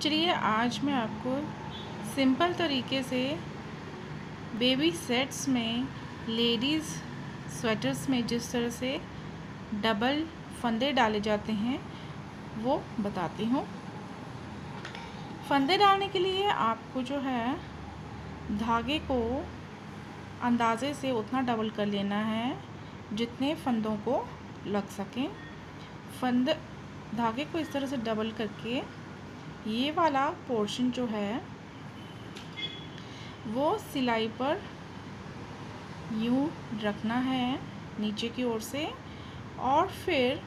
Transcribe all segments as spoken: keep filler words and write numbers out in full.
चलिए आज मैं आपको सिंपल तरीके से बेबी सेट्स में लेडीज़ स्वेटर्स में जिस तरह से डबल फंदे डाले जाते हैं वो बताती हूँ। फंदे डालने के लिए आपको जो है धागे को अंदाज़े से उतना डबल कर लेना है जितने फंदों को लग सकें। फंदे धागे को इस तरह से डबल करके ये वाला पोर्शन जो है वो सिलाई पर यूँ रखना है नीचे की ओर से, और फिर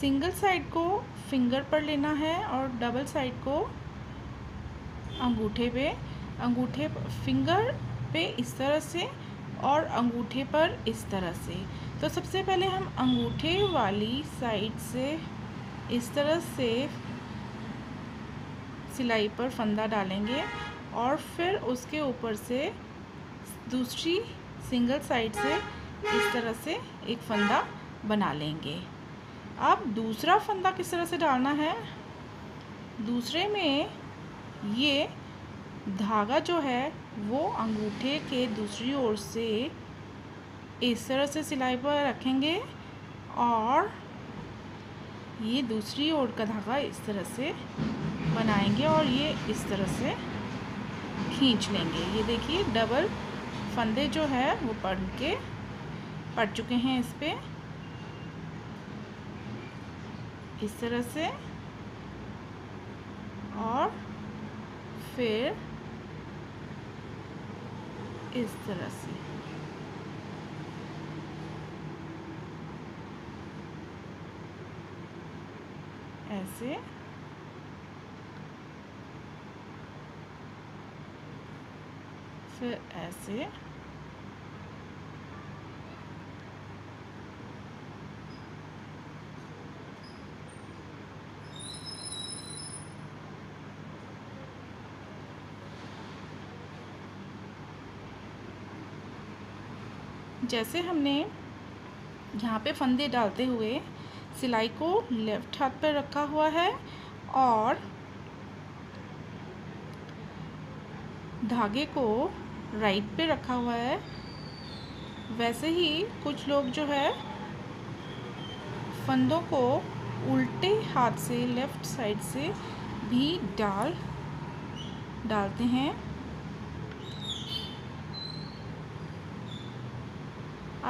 सिंगल साइड को फिंगर पर लेना है और डबल साइड को अंगूठे पे अंगूठे फिंगर पे इस तरह से और अंगूठे पर इस तरह से। तो सबसे पहले हम अंगूठे वाली साइड से इस तरह से सिलाई पर फंदा डालेंगे और फिर उसके ऊपर से दूसरी सिंगल साइड से इस तरह से एक फंदा बना लेंगे। अब दूसरा फंदा किस तरह से डालना है, दूसरे में ये धागा जो है वो अंगूठे के दूसरी ओर से इस तरह से सिलाई पर रखेंगे और ये दूसरी ओर का धागा इस तरह से बनाएंगे और ये इस तरह से खींच लेंगे। ये देखिए डबल फंदे जो है वो पड़ के पड़ चुके हैं इस पे इस तरह से, और फिर इस तरह से। ऐसे फिर ऐसे जैसे हमने यहाँ पे फंदे डालते हुए सिलाई को लेफ्ट हाथ पर रखा हुआ है और धागे को राइट पे रखा हुआ है, वैसे ही कुछ लोग जो है फंदों को उल्टे हाथ से लेफ़्ट साइड से भी डाल डालते हैं।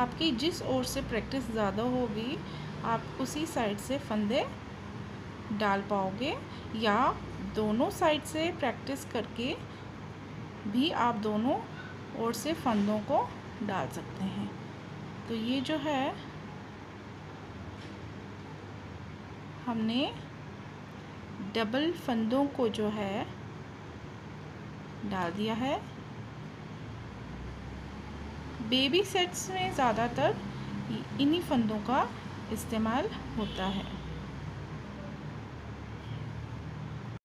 आपकी जिस ओर से प्रैक्टिस ज़्यादा होगी आप उसी साइड से फंदे डाल पाओगे, या दोनों साइड से प्रैक्टिस करके भी आप दोनों ओर से फंदों को डाल सकते हैं। तो ये जो है हमने डबल फंदों को जो है डाल दिया है। बेबी सेट्स में ज़्यादातर इन्हीं फंदों का इस्तेमाल होता है।